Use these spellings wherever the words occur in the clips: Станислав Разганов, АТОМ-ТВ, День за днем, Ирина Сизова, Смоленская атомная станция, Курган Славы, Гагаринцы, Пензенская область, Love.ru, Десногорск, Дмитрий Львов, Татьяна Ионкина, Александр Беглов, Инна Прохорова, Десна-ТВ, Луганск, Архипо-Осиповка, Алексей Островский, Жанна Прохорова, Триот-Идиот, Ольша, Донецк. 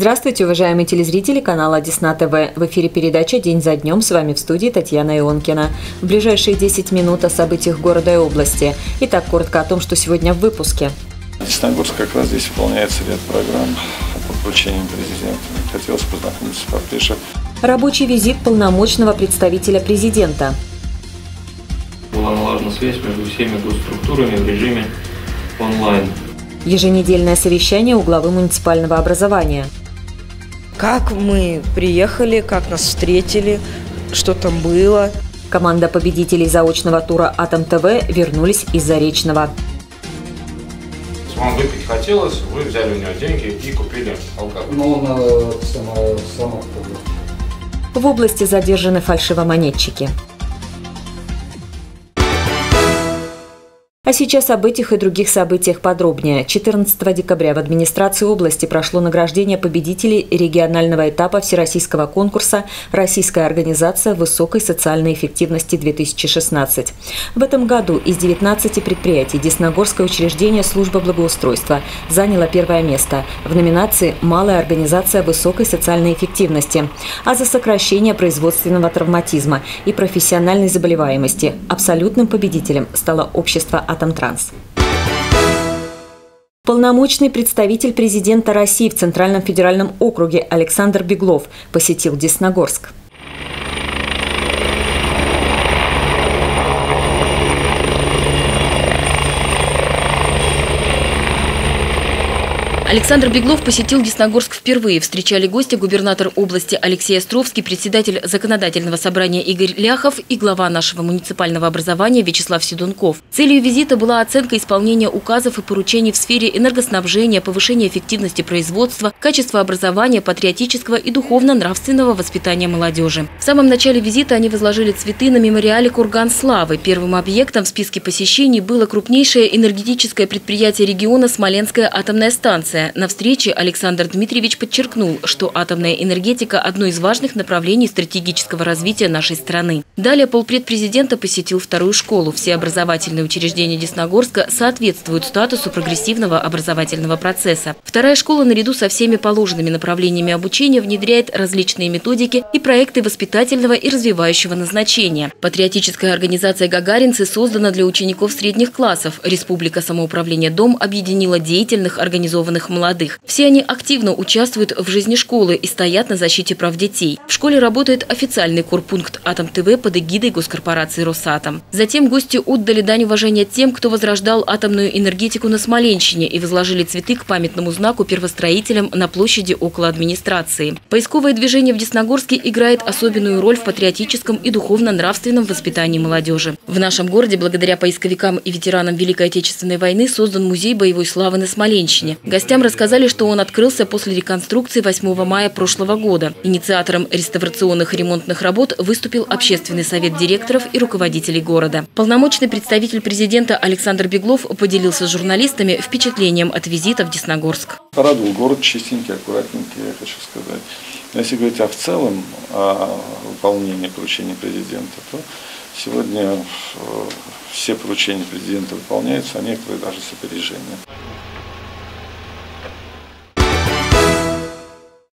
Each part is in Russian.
Здравствуйте, уважаемые телезрители канала Десна-ТВ. В эфире передача «День за днем». С вами в студии Татьяна Ионкина. В ближайшие 10 минут о событиях города и области. Итак, коротко о том, что сегодня в выпуске. Десногорск как раз здесь выполняется ряд программ по поручениям президента. Хотелось познакомиться поближе. Рабочий визит полномочного представителя президента. Была налажена связь между всеми госструктурами в режиме онлайн. Еженедельное совещание у главы муниципального образования. Как мы приехали, как нас встретили, что там было. Команда победителей заочного тура АТОМ-ТВ вернулись из Заречного. Вам выпить хотелось, вы взяли у него деньги и купили алкоголь. Но сама. В области задержаны фальшивомонетчики. А сейчас об этих и других событиях подробнее. 14 декабря в администрации области прошло награждение победителей регионального этапа всероссийского конкурса «Российская организация высокой социальной эффективности-2016». В этом году из 19 предприятий Десногорское учреждение службы благоустройства заняло первое место в номинации «Малая организация высокой социальной эффективности», а за сокращение производственного травматизма и профессиональной заболеваемости абсолютным победителем стало общество «АТОМ-ТВ». Полномочный представитель президента России в Центральном федеральном округе Александр Беглов посетил Десногорск. Александр Беглов посетил Десногорск впервые. Встречали гостя губернатор области Алексей Островский, председатель законодательного собрания Игорь Ляхов и глава нашего муниципального образования Вячеслав Седунков. Целью визита была оценка исполнения указов и поручений в сфере энергоснабжения, повышения эффективности производства, качества образования, патриотического и духовно-нравственного воспитания молодежи. В самом начале визита они возложили цветы на мемориале «Курган Славы». Первым объектом в списке посещений было крупнейшее энергетическое предприятие региона «Смоленская атомная станция». На встрече Александр Дмитриевич подчеркнул, что атомная энергетика – одно из важных направлений стратегического развития нашей страны. Далее полпред президента посетил вторую школу. Все образовательные учреждения Десногорска соответствуют статусу прогрессивного образовательного процесса. Вторая школа наряду со всеми положенными направлениями обучения внедряет различные методики и проекты воспитательного и развивающего назначения. Патриотическая организация «Гагаринцы» создана для учеников средних классов. Республика самоуправления «Дом» объединила деятельных, организованных молодых. Все они активно участвуют в жизни школы и стоят на защите прав детей. В школе работает официальный корпункт АТОМ-ТВ под эгидой госкорпорации «Росатом». Затем гости отдали дань уважения тем, кто возрождал атомную энергетику на Смоленщине, и возложили цветы к памятному знаку первостроителям на площади около администрации. Поисковое движение в Десногорске играет особенную роль в патриотическом и духовно-нравственном воспитании молодежи. В нашем городе благодаря поисковикам и ветеранам Великой Отечественной войны создан музей боевой славы на Смоленщине. Гостям рассказали, что он открылся после реконструкции 8 мая прошлого года. Инициатором реставрационных и ремонтных работ выступил Общественный совет директоров и руководителей города. Полномочный представитель президента Александр Беглов поделился с журналистами впечатлением от визита в Десногорск. Порадовал город, чистенький, аккуратненький, я хочу сказать. Но если говорить в целом о выполнении поручений президента, то сегодня все поручения президента выполняются, а некоторые даже с опережением.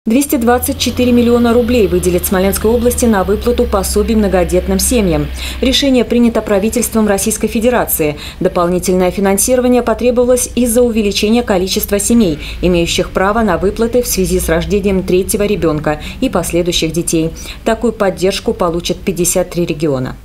224 миллиона рублей выделит Смоленской области на выплату пособий многодетным семьям. Решение принято правительством Российской Федерации. Дополнительное финансирование потребовалось из-за увеличения количества семей, имеющих право на выплаты в связи с рождением третьего ребенка и последующих детей. Такую поддержку получат 53 региона.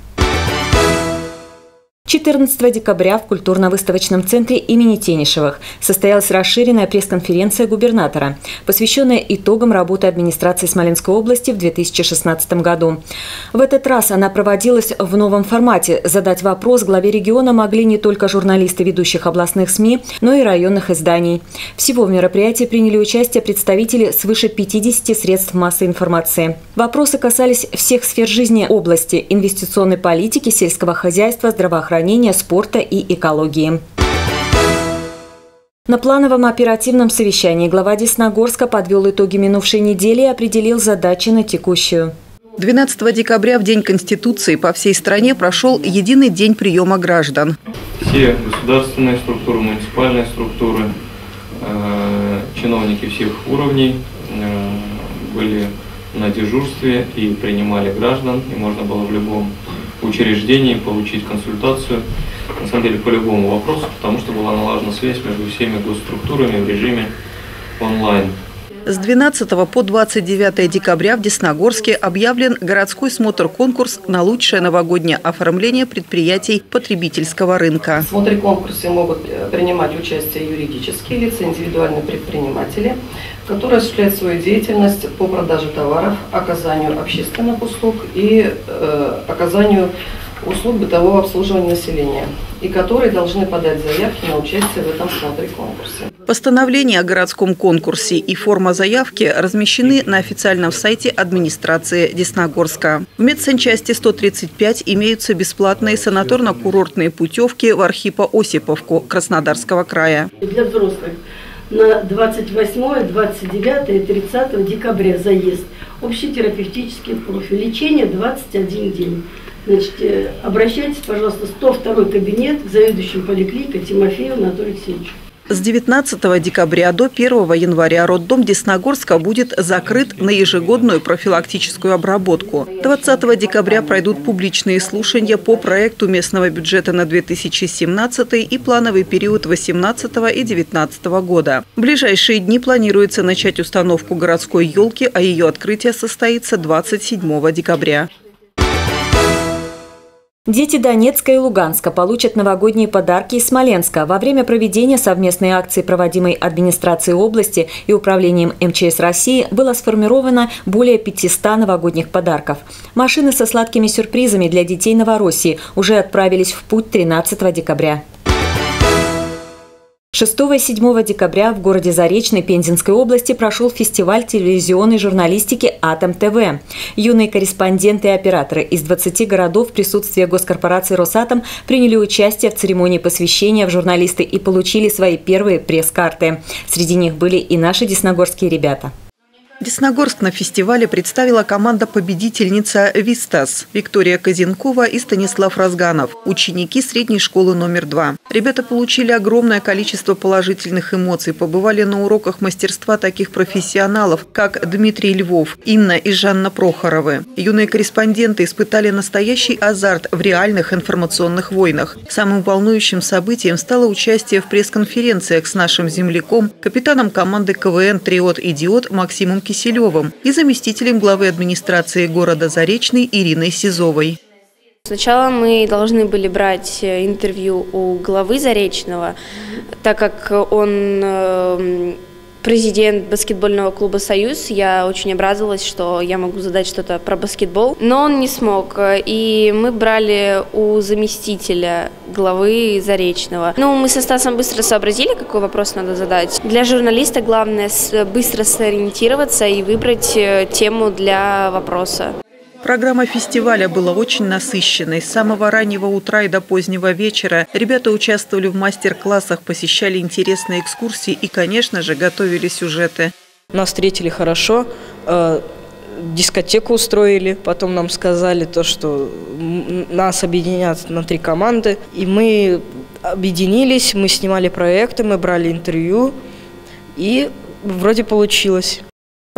14 декабря в культурно-выставочном центре имени Тенишевых состоялась расширенная пресс-конференция губернатора, посвященная итогам работы администрации Смоленской области в 2016 году. В этот раз она проводилась в новом формате. Задать вопрос главе региона могли не только журналисты ведущих областных СМИ, но и районных изданий. Всего в мероприятии приняли участие представители свыше 50 средств массовой информации. Вопросы касались всех сфер жизни области – инвестиционной политики, сельского хозяйства, здравоохранения, спорта и экологии. На плановом оперативном совещании глава Десногорска подвел итоги минувшей недели и определил задачи на текущую. 12 декабря в День Конституции по всей стране прошел единый день приема граждан. Все государственные структуры, муниципальные структуры, чиновники всех уровней были на дежурстве и принимали граждан, и можно было в любом учреждении получить консультацию, на самом деле, по любому вопросу, потому что была налажена связь между всеми госструктурами в режиме онлайн. С 12 по 29 декабря в Десногорске объявлен городской смотр-конкурс на лучшее новогоднее оформление предприятий потребительского рынка. В смотр-конкурсе могут принимать участие юридические лица, индивидуальные предприниматели, которые осуществляют свою деятельность по продаже товаров, оказанию общественных услуг и оказанию услуг бытового обслуживания населения, и которые должны подать заявки на участие в этом смотр-конкурсе. Постановление о городском конкурсе и форма заявки размещены на официальном сайте администрации Десногорска. В медсанчасти 135 имеются бесплатные санаторно-курортные путевки в Архипо-Осиповку Краснодарского края. Для взрослых на 28, 29 и 30 декабря заезд. Общетерапевтический профиль. Лечение 21 день. Значит, обращайтесь, пожалуйста, 102 кабинет к заведующему поликлиникой Тимофею Анатолию Алексеевичу. С 19 декабря до 1 января роддом Десногорска будет закрыт на ежегодную профилактическую обработку. 20 декабря пройдут публичные слушания по проекту местного бюджета на 2017 и плановый период 2018 и 2019 года. В ближайшие дни планируется начать установку городской елки, а ее открытие состоится 27 декабря. Дети Донецка и Луганска получат новогодние подарки из Смоленска. Во время проведения совместной акции, проводимой администрацией области и управлением МЧС России, было сформировано более 500 новогодних подарков. Машины со сладкими сюрпризами для детей Новороссии уже отправились в путь 13 декабря. 6 и 7 декабря в городе Заречный Пензенской области прошел фестиваль телевизионной журналистики «АТОМ-ТВ». Юные корреспонденты и операторы из 20 городов в присутствии госкорпорации «Росатом» приняли участие в церемонии посвящения в журналисты и получили свои первые пресс-карты. Среди них были и наши десногорские ребята. Десногорск на фестивале представила команда-победительница «Вистас» Виктория Козинкова и Станислав Разганов, ученики средней школы №2. Ребята получили огромное количество положительных эмоций, побывали на уроках мастерства таких профессионалов, как Дмитрий Львов, Инна и Жанна Прохоровы. Юные корреспонденты испытали настоящий азарт в реальных информационных войнах. Самым волнующим событием стало участие в пресс-конференциях с нашим земляком, капитаном команды КВН «Триот-Идиот» Максимом Киселёвым и заместителем главы администрации города Заречный Ириной Сизовой. Сначала мы должны были брать интервью у главы Заречного, так как он президент баскетбольного клуба «Союз», я очень обрадовалась, что я могу задать что-то про баскетбол, но он не смог, и мы брали у заместителя главы Заречного. Ну, мы со Стасом быстро сообразили, какой вопрос надо задать. Для журналиста главное быстро сориентироваться и выбрать тему для вопроса. Программа фестиваля была очень насыщенной. С самого раннего утра и до позднего вечера ребята участвовали в мастер-классах, посещали интересные экскурсии и, конечно же, готовили сюжеты. Нас встретили хорошо, дискотеку устроили, потом нам сказали, то, что нас объединят на 3 команды. И мы объединились, мы снимали проекты, мы брали интервью, и вроде получилось.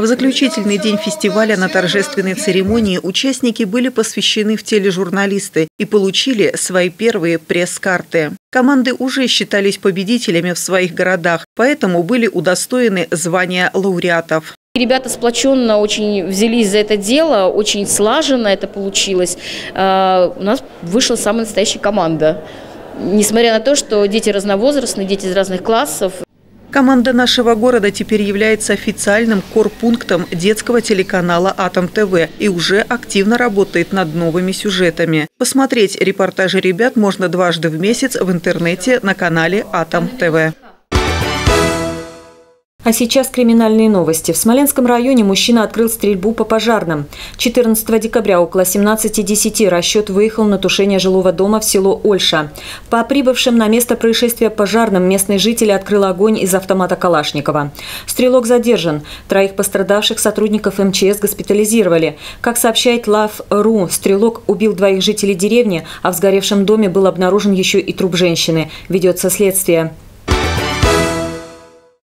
В заключительный день фестиваля на торжественной церемонии участники были посвящены в тележурналисты и получили свои первые пресс-карты. Команды уже считались победителями в своих городах, поэтому были удостоены звания лауреатов. Ребята сплоченно очень взялись за это дело, очень слаженно это получилось. У нас вышла самая настоящая команда, несмотря на то, что дети разновозрастные, дети из разных классов. Команда нашего города теперь является официальным корпунктом детского телеканала «АТОМ-ТВ» и уже активно работает над новыми сюжетами. Посмотреть репортажи ребят можно дважды в месяц в интернете на канале «АТОМ-ТВ». А сейчас криминальные новости. В Смоленском районе мужчина открыл стрельбу по пожарным. 14 декабря около 17:10 расчет выехал на тушение жилого дома в село Ольша. По прибывшим на место происшествия пожарным местный житель открыл огонь из автомата Калашникова. Стрелок задержан. 3 пострадавших сотрудников МЧС госпитализировали. Как сообщает Love.ru, стрелок убил 2 жителей деревни, а в сгоревшем доме был обнаружен еще и труп женщины. Ведется следствие.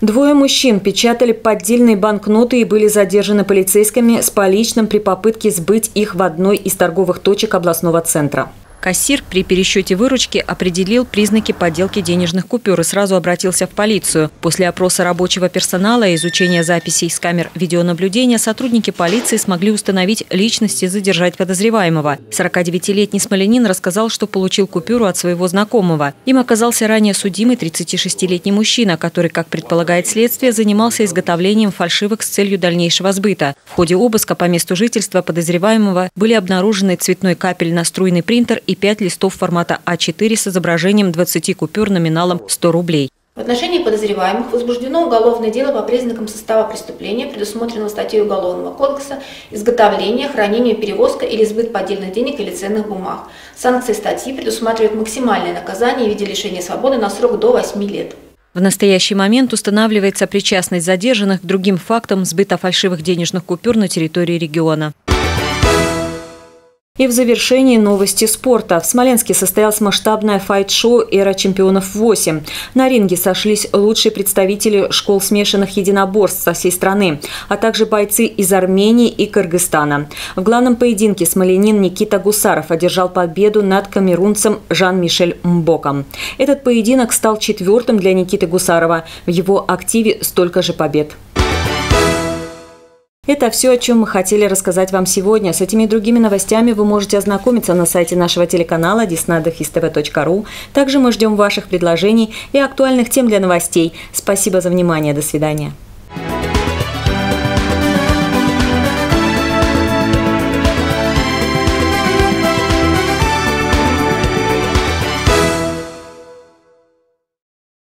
Двое мужчин печатали поддельные банкноты и были задержаны полицейскими с поличным при попытке сбыть их в одной из торговых точек областного центра. Кассир при пересчете выручки определил признаки подделки денежных купюр и сразу обратился в полицию. После опроса рабочего персонала и изучения записей с камер видеонаблюдения сотрудники полиции смогли установить личность и задержать подозреваемого. 49-летний смоленин рассказал, что получил купюру от своего знакомого. Им оказался ранее судимый 36-летний мужчина, который, как предполагает следствие, занимался изготовлением фальшивок с целью дальнейшего сбыта. В ходе обыска по месту жительства подозреваемого были обнаружены цветной капельно-струйный принтер и 5 листов формата А4 с изображением 20 купюр номиналом 100 рублей. В отношении подозреваемых возбуждено уголовное дело по признакам состава преступления, предусмотренного статьей Уголовного кодекса «Изготовление, хранение, перевозка или сбыт поддельных денег или ценных бумаг». Санкции статьи предусматривают максимальное наказание в виде лишения свободы на срок до 8 лет. В настоящий момент устанавливается причастность задержанных к другим фактам сбыта фальшивых денежных купюр на территории региона. И в завершении новости спорта. В Смоленске состоялось масштабное файт-шоу «Эра чемпионов-8». На ринге сошлись лучшие представители школ смешанных единоборств со всей страны, а также бойцы из Армении и Кыргызстана. В главном поединке смоленин Никита Гусаров одержал победу над камерунцем Жан-Мишель Мбоком. Этот поединок стал четвертым для Никиты Гусарова. В его активе столько же побед. Это все, о чем мы хотели рассказать вам сегодня. С этими и другими новостями вы можете ознакомиться на сайте нашего телеканала desna.tv.ru. Также мы ждем ваших предложений и актуальных тем для новостей. Спасибо за внимание. До свидания.